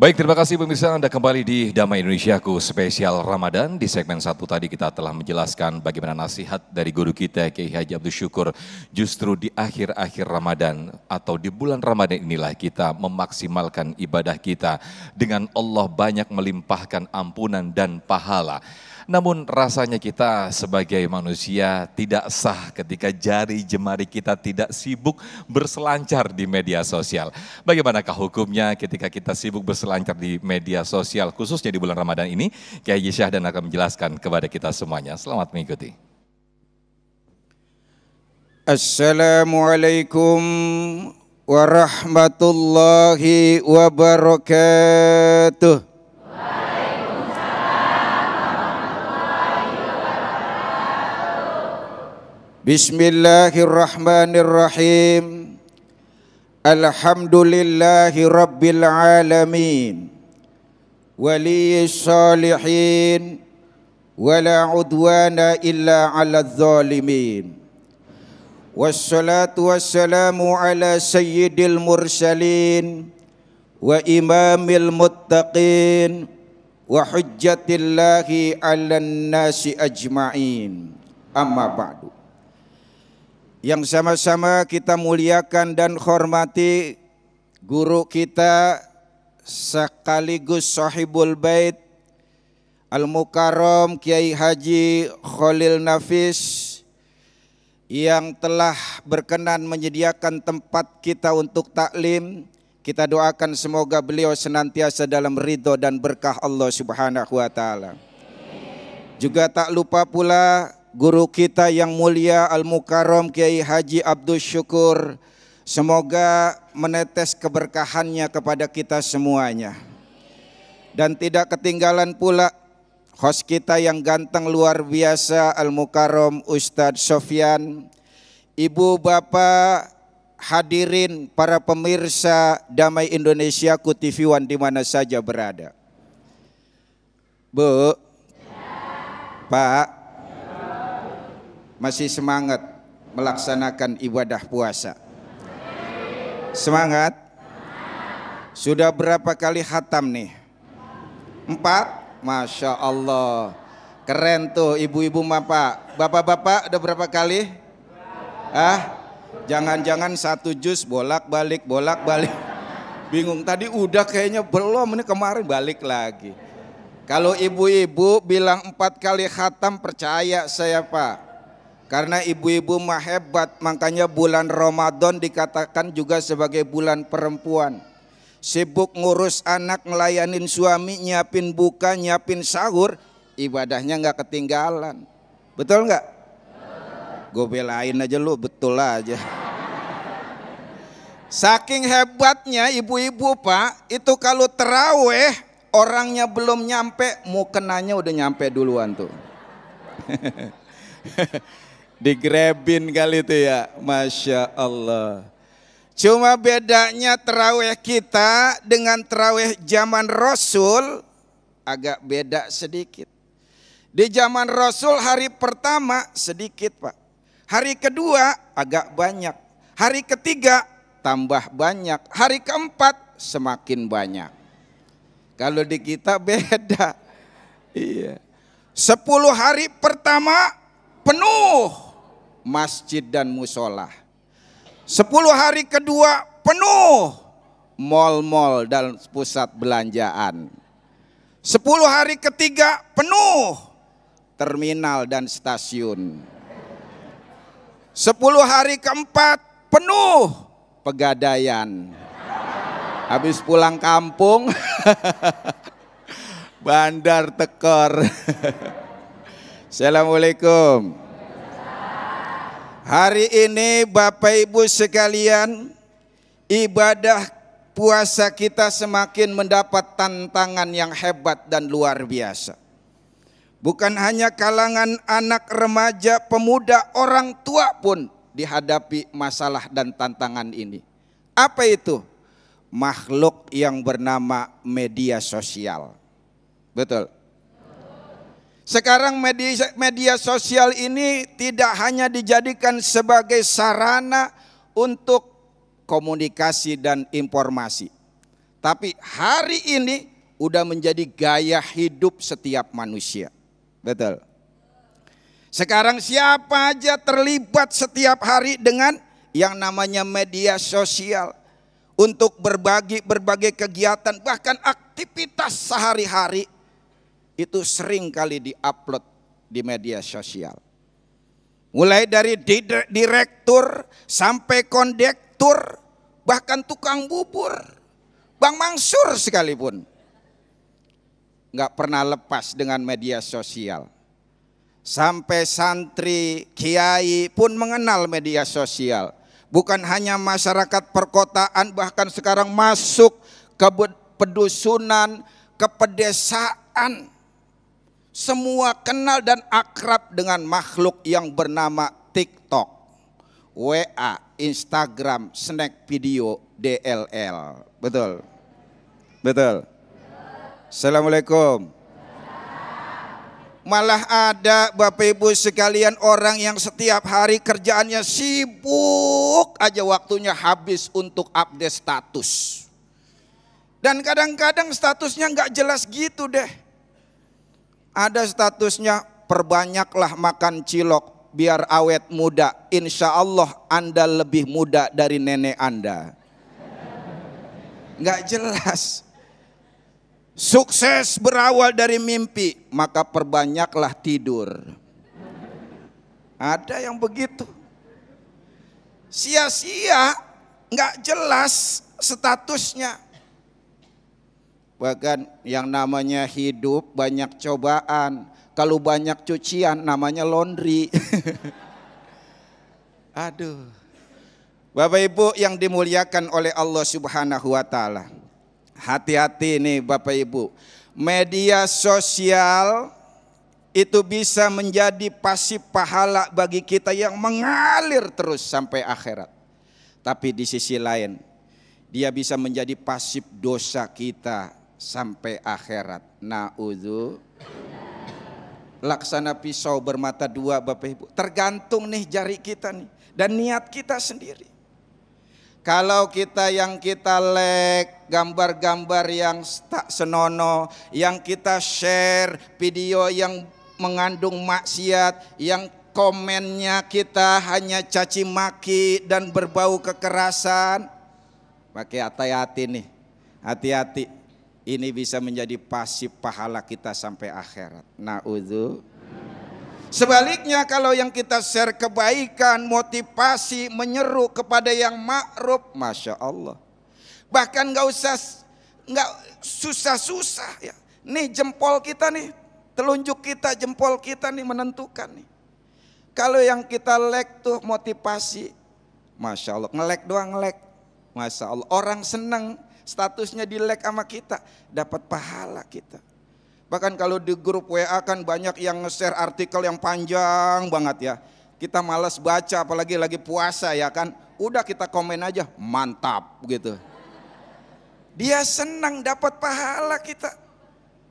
Baik, terima kasih pemirsa, Anda kembali di Damai Indonesiaku spesial Ramadan. Di segmen 1 tadi kita telah menjelaskan bagaimana nasihat dari guru kita Kiai Haji Abdul Syukur. Justru di akhir-akhir Ramadan atau di bulan Ramadan inilah kita memaksimalkan ibadah kita. Dengan Allah banyak melimpahkan ampunan dan pahala. Namun rasanya kita sebagai manusia tidak sah ketika jari jemari kita tidak sibuk berselancar di media sosial. Bagaimanakah hukumnya ketika kita sibuk berselancar di media sosial, khususnya di bulan Ramadan ini? Kiai Syahdan akan menjelaskan kepada kita semuanya. Selamat mengikuti. Assalamualaikum warahmatullahi wabarakatuh. Bismillahirrahmanirrahim. Alhamdulillahi rabbil alamin. Waliyis salihin. Wala udwana illa ala zalimin. Wassalatu wassalamu ala sayyidil mursalin. Wa imamil muttaqin. Wa hujjatillahi ala nasi ajma'in. Amma ba'du. Yang sama-sama kita muliakan dan hormati guru kita sekaligus Sahibul Bait Al-Mukarram Kiai Haji Kholil Nafis yang telah berkenan menyediakan tempat kita untuk taklim. Kita doakan semoga beliau senantiasa dalam ridho dan berkah Allah Subhanahu wa taala. Juga tak lupa pula guru kita yang mulia Al-Mukarram Kiai Haji Abdul Syukur, semoga menetes keberkahannya kepada kita semuanya. Dan tidak ketinggalan pula host kita yang ganteng luar biasa Al-Mukarram Ustadz Sofyan. Ibu bapak hadirin para pemirsa Damai Indonesiaku TV One di mana saja berada. Bu, Pak, masih semangat melaksanakan ibadah puasa? Semangat? Sudah berapa kali khatam nih? 4? Masya Allah. Keren tuh ibu-ibu bapak. Bapak-bapak udah berapa kali? Ah, jangan-jangan 1 juz bolak-balik, bolak-balik. Bingung, tadi udah kayaknya belum, ini kemarin balik lagi. Kalau ibu-ibu bilang 4 kali khatam, percaya saya Pak. Karena ibu-ibu mah hebat, makanya bulan Ramadan dikatakan juga sebagai bulan perempuan. Sibuk ngurus anak, ngelayanin suami, nyiapin buka, nyiapin sahur, ibadahnya nggak ketinggalan. Betul nggak? Gue belain aja lu, betul aja. Saking hebatnya ibu-ibu Pak, itu kalau terawih orangnya belum nyampe, mukenanya udah nyampe duluan tuh. Digrebin kali itu ya, Masya Allah. Cuma bedanya terawih kita dengan terawih zaman Rasul agak beda sedikit. Di zaman Rasul hari pertama sedikit Pak, hari kedua agak banyak, hari ketiga tambah banyak, hari keempat semakin banyak. Kalau di kita beda, iya. 10 hari pertama penuh masjid dan musola. 10 hari kedua penuh mal-mal dan pusat belanjaan. 10 hari ketiga penuh terminal dan stasiun. 10 hari keempat penuh pegadaian. Habis pulang kampung bandar tekor. Assalamualaikum. Hari ini Bapak Ibu sekalian, ibadah puasa kita semakin mendapat tantangan yang hebat dan luar biasa. Bukan hanya kalangan anak remaja, pemuda, orang tua pun dihadapi masalah dan tantangan ini. Apa itu? Makhluk yang bernama media sosial. Betul? Sekarang media sosial ini tidak hanya dijadikan sebagai sarana untuk komunikasi dan informasi. Tapi hari ini udah menjadi gaya hidup setiap manusia. Betul. Sekarang siapa aja terlibat setiap hari dengan yang namanya media sosial. Untuk berbagai kegiatan, bahkan aktivitas sehari-hari. Itu sering kali diupload di media sosial. Mulai dari direktur sampai kondektur. Bahkan tukang bubur. Bang Mansur sekalipun. Nggak pernah lepas dengan media sosial. Sampai santri, kiai pun mengenal media sosial. Bukan hanya masyarakat perkotaan, bahkan sekarang masuk ke pedusunan, ke pedesaan. Semua kenal dan akrab dengan makhluk yang bernama TikTok, WA, Instagram, Snack Video, DLL. Betul? Betul? Assalamualaikum. Malah ada Bapak Ibu sekalian orang yang setiap hari kerjaannya sibuk aja, waktunya habis untuk update status. Dan kadang-kadang statusnya nggak jelas gitu deh. Ada statusnya, perbanyaklah makan cilok biar awet muda. Insya Allah Anda lebih muda dari nenek Anda. Nggak jelas. Sukses berawal dari mimpi, maka perbanyaklah tidur. Ada yang begitu. Sia-sia, nggak jelas statusnya. Bahkan yang namanya hidup banyak cobaan. Kalau banyak cucian namanya laundry. Aduh. Bapak Ibu yang dimuliakan oleh Allah Subhanahu wa Ta'ala. Hati-hati nih Bapak Ibu, media sosial itu bisa menjadi pasif pahala bagi kita yang mengalir terus sampai akhirat. Tapi di sisi lain, dia bisa menjadi pasif dosa kita sampai akhirat. Laksana pisau bermata dua Bapak Ibu, tergantung nih jari kita nih dan niat kita sendiri. Kalau kita yang kita like gambar-gambar yang tak senonoh, yang kita share video yang mengandung maksiat, yang komennya kita hanya caci maki dan berbau kekerasan, pakai hati-hati nih, hati-hati. Ini bisa menjadi pasif pahala kita sampai akhirat. Na'udzu. Sebaliknya kalau yang kita share kebaikan, motivasi, menyeru kepada yang ma'ruf, Masya Allah. Bahkan nggak susah-susah ya. Nih jempol kita nih, telunjuk kita, jempol kita nih menentukan nih. Kalau yang kita like tuh motivasi, Masya Allah, nge-like doang nge-like, Masya Allah. Orang seneng statusnya di-like sama kita, dapat pahala kita. Bahkan kalau di grup WA kan banyak yang nge-share artikel yang panjang banget ya. Kita malas baca apalagi lagi puasa ya kan. Udah kita komen aja, mantap gitu. Dia senang dapat pahala kita.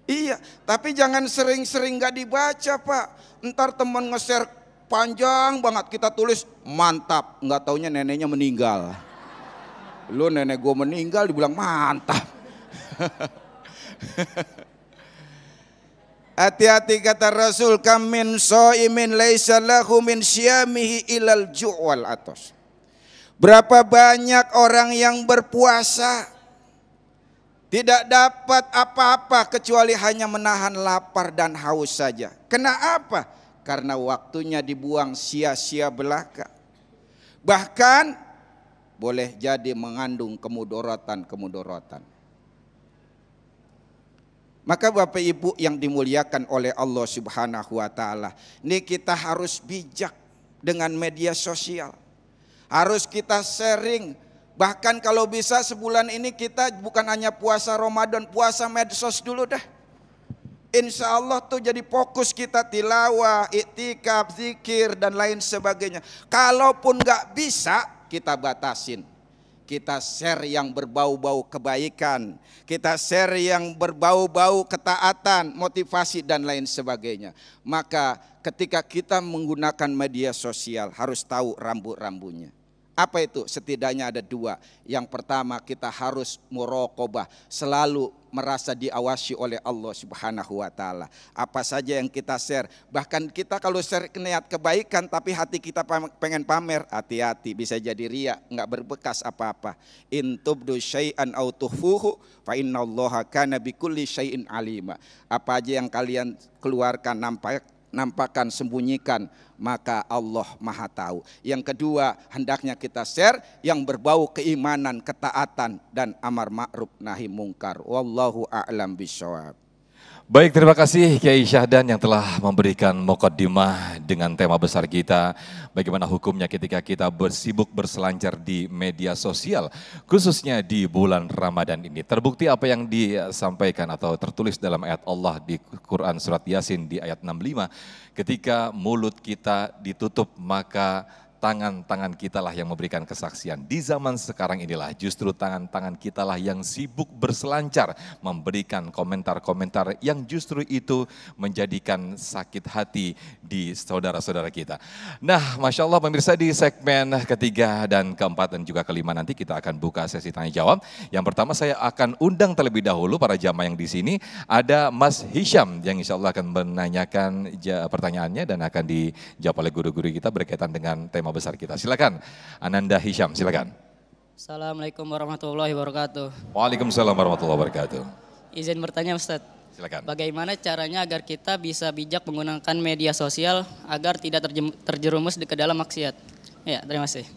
Iya, tapi jangan sering-sering gak dibaca Pak. Ntar temen nge-share panjang banget kita tulis mantap. Nggak taunya neneknya meninggal. Lu nenek gue meninggal dibilang mantap. Hati-hati kata Rasul, kamin so'imin laisa lahu min syamihi ilal ju'wal atas. Berapa banyak orang yang berpuasa tidak dapat apa-apa kecuali hanya menahan lapar dan haus saja. Kenapa? Karena waktunya dibuang sia-sia belaka. Bahkan boleh jadi mengandung kemudoratan-kemudoratan. Maka Bapak Ibu yang dimuliakan oleh Allah Subhanahu wa Ta'ala, ini kita harus bijak dengan media sosial. Harus kita sharing, bahkan kalau bisa sebulan ini kita bukan hanya puasa Ramadan, puasa medsos dulu dah. Insya Allah tuh jadi fokus kita tilawah, iktikaf, zikir dan lain sebagainya. Kalaupun nggak bisa kita batasin. Kita share yang berbau-bau kebaikan. Kita share yang berbau-bau ketaatan, motivasi dan lain sebagainya. Maka ketika kita menggunakan media sosial harus tahu rambu-rambunya. Apa itu? Setidaknya ada dua. Yang pertama, kita harus muraqabah, selalu merasa diawasi oleh Allah Subhanahu wa taala. Apa saja yang kita share, bahkan kita kalau share niat kebaikan tapi hati kita pengen pamer, hati-hati bisa jadi riya, enggak berbekas apa-apa. In tubdu syai'an aw tukhfuhu fa innallaha kana bikulli syai'in alima. Apa aja yang kalian keluarkan, nampakkan, sembunyikan, maka Allah Maha Tahu. Yang kedua, hendaknya kita share yang berbau keimanan, ketaatan, dan amar ma'ruf nahi mungkar. Wallahu a'lam bishawab. Baik, terima kasih Kiai Syahdan yang telah memberikan mukaddimah dengan tema besar kita, bagaimana hukumnya ketika kita bersibuk berselancar di media sosial, khususnya di bulan Ramadan ini. Terbukti apa yang disampaikan atau tertulis dalam ayat Allah di Quran Surat Yasin di ayat 65, ketika mulut kita ditutup maka tangan-tangan kitalah yang memberikan kesaksian. Di zaman sekarang inilah justru tangan-tangan kitalah yang sibuk berselancar memberikan komentar-komentar yang justru itu menjadikan sakit hati di saudara-saudara kita. Nah, Masya Allah pemirsa, di segmen ketiga dan keempat dan juga kelima nanti kita akan buka sesi tanya jawab. Yang pertama saya akan undang terlebih dahulu para jamaah yang di sini. Ada Mas Hisham yang insya Allah akan menanyakan pertanyaannya dan akan dijawab oleh guru-guru kita berkaitan dengan tema besar kita. Silakan Ananda Hisham, silakan. Assalamualaikum warahmatullahi wabarakatuh. Waalaikumsalam warahmatullahi wabarakatuh. Izin bertanya Ustaz. Silakan. Bagaimana caranya agar kita bisa bijak menggunakan media sosial agar tidak terjerumus ke dalam maksiat? Ya, terima kasih.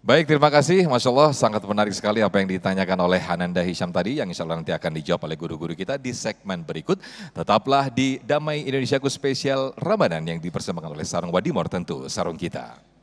Baik, terima kasih. Masya Allah, sangat menarik sekali apa yang ditanyakan oleh Ananda Hisham tadi yang insya Allah nanti akan dijawab oleh guru-guru kita di segmen berikut. Tetaplah di Damai Indonesiaku Spesial Ramadan yang dipersembahkan oleh Sarung Wadimor, tentu sarung kita.